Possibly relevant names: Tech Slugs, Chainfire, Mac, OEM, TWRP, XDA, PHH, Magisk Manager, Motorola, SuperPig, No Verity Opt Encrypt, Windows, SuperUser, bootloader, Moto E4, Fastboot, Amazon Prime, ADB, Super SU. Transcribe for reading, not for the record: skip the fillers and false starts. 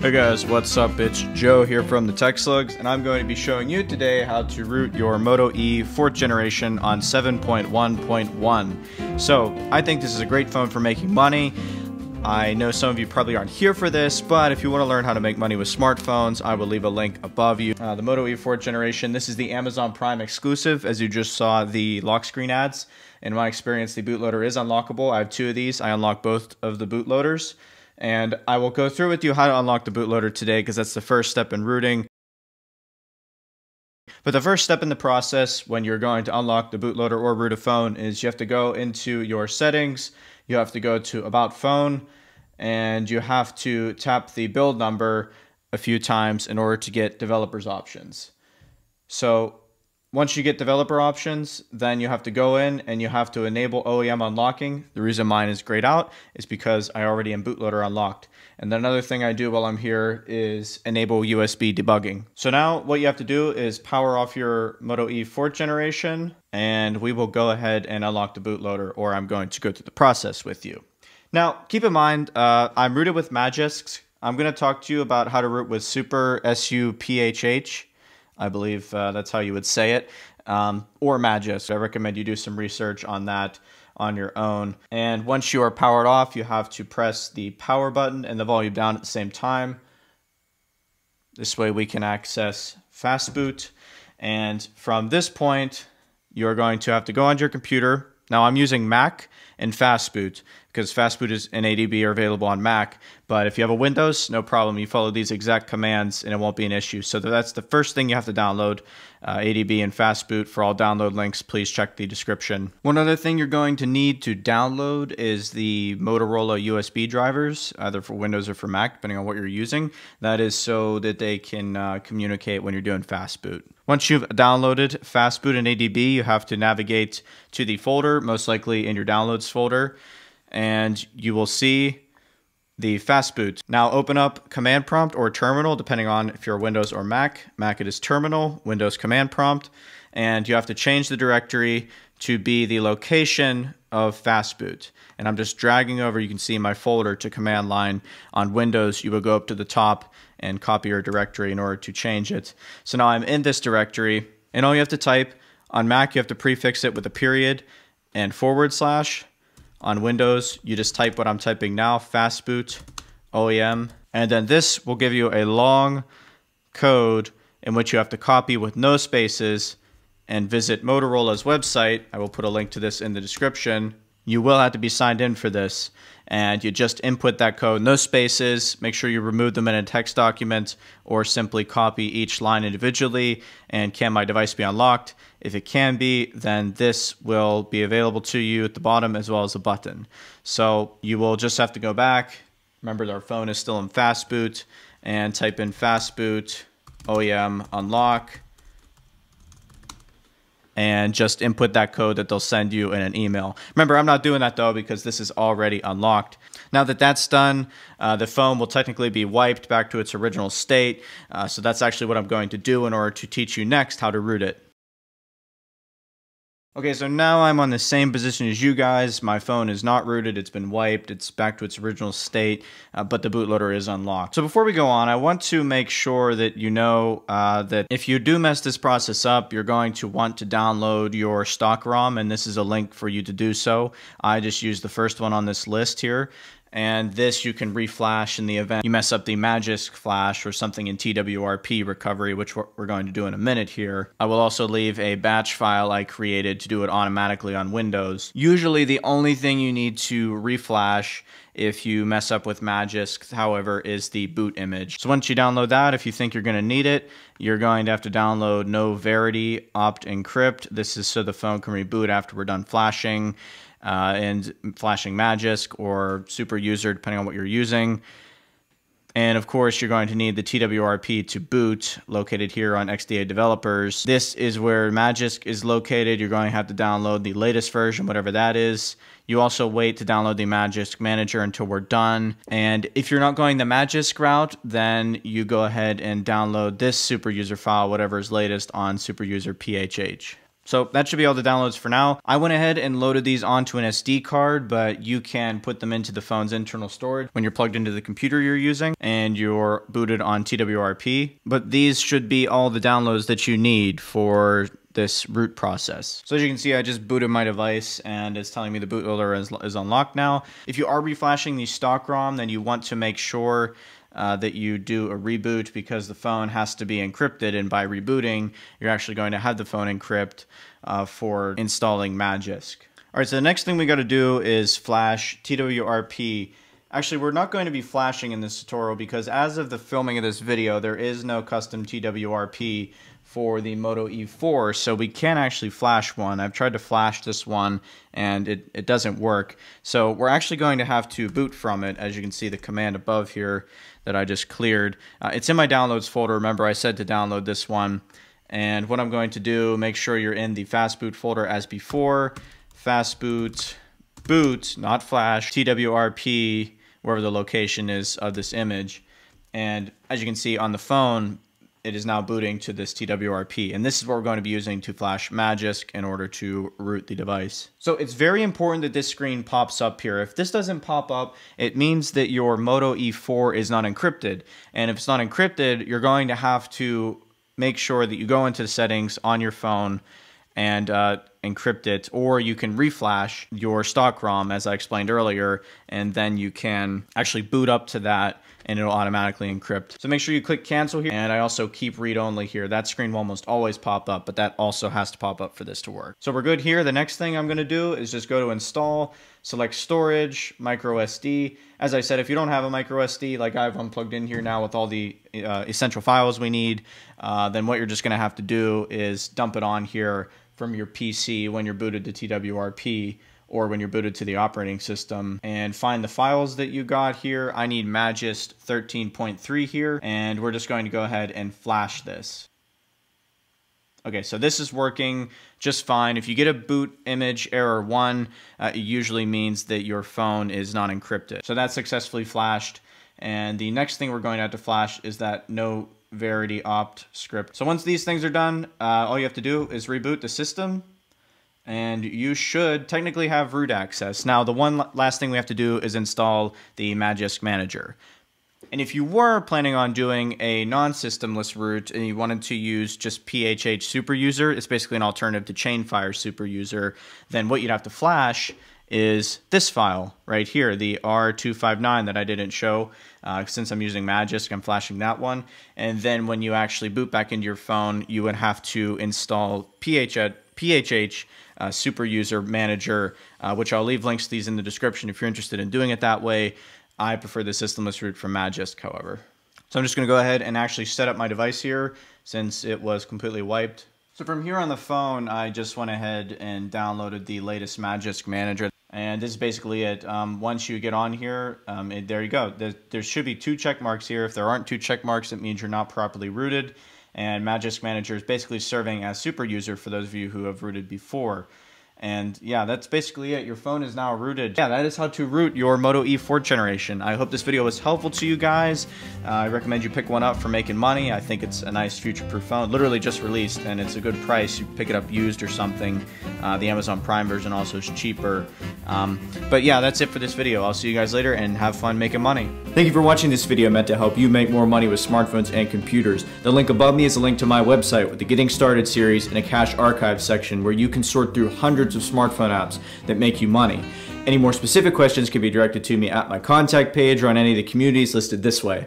Hey guys, what's up? It's Joe here from the Tech Slugs, and I'm going to be showing you today how to root your Moto E 4th generation on 7.1.1. So I think this is a great phone for making money. I know some of you probably aren't here for this, but if you want to learn how to make money with smartphones, I will leave a link above you. The Moto E 4th generation, this is the Amazon Prime exclusive, as you just saw the lock screen ads. In my experience, the bootloader is unlockable. I have two of these. I unlock both of the bootloaders. And I will go through with you how to unlock the bootloader today, because that's the first step in rooting. But the first step in the process when you're going to unlock the bootloader or root a phone is you have to go into your settings, you have to go to About Phone, and you have to tap the build number a few times in order to get developers options. So once you get developer options, then you have to go in and you have to enable OEM unlocking. The reason mine is grayed out is because I already am bootloader unlocked. And then another thing I do while I'm here is enable USB debugging. So now what you have to do is power off your Moto E 4th generation, and we will go ahead and unlock the bootloader, or I'm going to go through the process with you. Now, keep in mind, I'm rooted with Magisk. I'm going to talk to you about how to root with Super SU PHH. I believe that's how you would say it, or Magisk. So I recommend you do some research on that on your own. And once you are powered off, you have to press the power button and the volume down at the same time. This way we can access Fastboot. And from this point, you're going to have to go onto your computer. Now I'm using Mac and Fastboot because Fastboot is and ADB are available on Mac, but if you have a Windows, no problem. You follow these exact commands and it won't be an issue. So that's the first thing you have to download, ADB and Fastboot. For all download links, please check the description. One other thing you're going to need to download is the Motorola USB drivers, either for Windows or for Mac, depending on what you're using. That is so that they can communicate when you're doing Fastboot. Once you've downloaded Fastboot and ADB, you have to navigate to the folder, most likely in your downloads folder, and you will see the Fastboot. Now open up command prompt or terminal, depending on if you're Windows or Mac. Mac it is terminal, Windows command prompt, and you have to change the directory to be the location of Fastboot. And I'm just dragging over, you can see my folder to command line. On Windows, you will go up to the top and copy your directory in order to change it. So now I'm in this directory, and all you have to type, on Mac you have to prefix it with a period and /. On Windows, you just type what I'm typing now, Fastboot OEM, and then this will give you a long code in which you have to copy with no spaces and visit Motorola's website. I will put a link to this in the description. You will have to be signed in for this, and you just input that code, no spaces. Make sure you remove them in a text document, or simply copy each line individually. And can my device be unlocked? If it can be, then this will be available to you at the bottom, as well as a button. So you will just have to go back. Remember that our phone is still in Fastboot, and type in Fastboot OEM unlock, and just input that code that they'll send you in an email. Remember, I'm not doing that though, because this is already unlocked. Now that that's done, the phone will technically be wiped back to its original state. So that's actually what I'm going to do in order to teach you next how to root it. Okay, so now I'm on the same position as you guys. My phone is not rooted, it's been wiped, it's back to its original state, but the bootloader is unlocked. So before we go on, I want to make sure that you know that if you do mess this process up, you're going to want to download your stock ROM, and this is a link for you to do so. I just used the first one on this list here. And this you can reflash in the event you mess up the Magisk flash or something in TWRP recovery, which we're going to do in a minute here. I will also leave a batch file I created to do it automatically on Windows. Usually the only thing you need to reflash if you mess up with Magisk, however, is the boot image. So once you download that, if you think you're going to need it, you're going to have to download No Verity Opt Encrypt. This is so the phone can reboot after we're done flashing. And flashing Magisk or Super User, depending on what you're using. And of course, you're going to need the TWRP to boot, located here on XDA developers. This is where Magisk is located. You're going to have to download the latest version, whatever that is. You also wait to download the Magisk Manager until we're done. And if you're not going the Magisk route, then you go ahead and download this Super User file, whatever is latest on Super User PHH. So that should be all the downloads for now. I went ahead and loaded these onto an SD card, but you can put them into the phone's internal storage when you're plugged into the computer you're using and you're booted on TWRP. But these should be all the downloads that you need for this root process. So as you can see, I just booted my device and it's telling me the bootloader is unlocked now. If you are reflashing the stock ROM, then you want to make sure that you do a reboot, because the phone has to be encrypted, and by rebooting, you're actually going to have the phone encrypt for installing Magisk. All right, so the next thing we got to do is flash TWRP. Actually, we're not going to be flashing in this tutorial because as of the filming of this video, there is no custom TWRP for the Moto E4, so we can't actually flash one. I've tried to flash this one and it doesn't work. So we're actually going to have to boot from it, as you can see the command above here that I just cleared. It's in my downloads folder. Remember, I said to download this one. And what I'm going to do, make sure you're in the Fastboot folder as before. Fastboot, boot, not flash, TWRP, wherever the location is of this image. And as you can see on the phone, it is now booting to this TWRP, and this is what we're going to be using to flash Magisk in order to root the device. So it's very important that this screen pops up here. If this doesn't pop up, it means that your Moto E4 is not encrypted. And if it's not encrypted, you're going to have to make sure that you go into the settings on your phone and encrypt it, or you can reflash your stock ROM as I explained earlier, and then you can actually boot up to that and it'll automatically encrypt. So make sure you click cancel here, and I also keep read only here. That screen will almost always pop up, but that also has to pop up for this to work. So we're good here. The next thing I'm gonna do is just go to install, select storage, micro SD. As I said, if you don't have a micro SD, like I've unplugged in here now with all the essential files we need, then what you're just gonna have to do is dump it on here from your PC when you're booted to TWRP, or when you're booted to the operating system, and find the files that you got here. I need Magisk 13.3 here, and we're just going to go ahead and flash this. Okay, so this is working just fine. If you get a boot image error 1, it usually means that your phone is not encrypted. So that's successfully flashed, and the next thing we're going to have to flash is that no Verity opt script. So once these things are done, all you have to do is reboot the system, and you should technically have root access. Now, the one last thing we have to do is install the Magisk Manager. And if you were planning on doing a non-systemless root and you wanted to use just PHH super user, it's basically an alternative to Chainfire super user, then what you'd have to flash is this file right here, the R259 that I didn't show. Since I'm using Magisk, I'm flashing that one. And then when you actually boot back into your phone, you would have to install PHH Super User Manager, which I'll leave links to these in the description if you're interested in doing it that way. I prefer the systemless root from Magisk, however. So I'm just gonna go ahead and actually set up my device here since it was completely wiped. So from here on the phone, I just went ahead and downloaded the latest Magisk Manager. And this is basically it. Once you get on here, there you go. There should be 2 check marks here. If there aren't 2 check marks, it means you're not properly rooted. And Magisk Manager is basically serving as super user for those of you who have rooted before. And yeah, that's basically it. Your phone is now rooted. Yeah, that is how to root your Moto E4 generation. I hope this video was helpful to you guys. I recommend you pick one up for making money. I think it's a nice future-proof phone, literally just released, and it's a good price. You pick it up used or something. The Amazon Prime version also is cheaper. But yeah, that's it for this video. I'll see you guys later, and have fun making money. Thank you for watching this video meant to help you make more money with smartphones and computers. The link above me is a link to my website with the Getting Started series and a cash archive section where you can sort through hundreds of smartphone apps that make you money. Any more specific questions can be directed to me at my contact page or on any of the communities listed this way.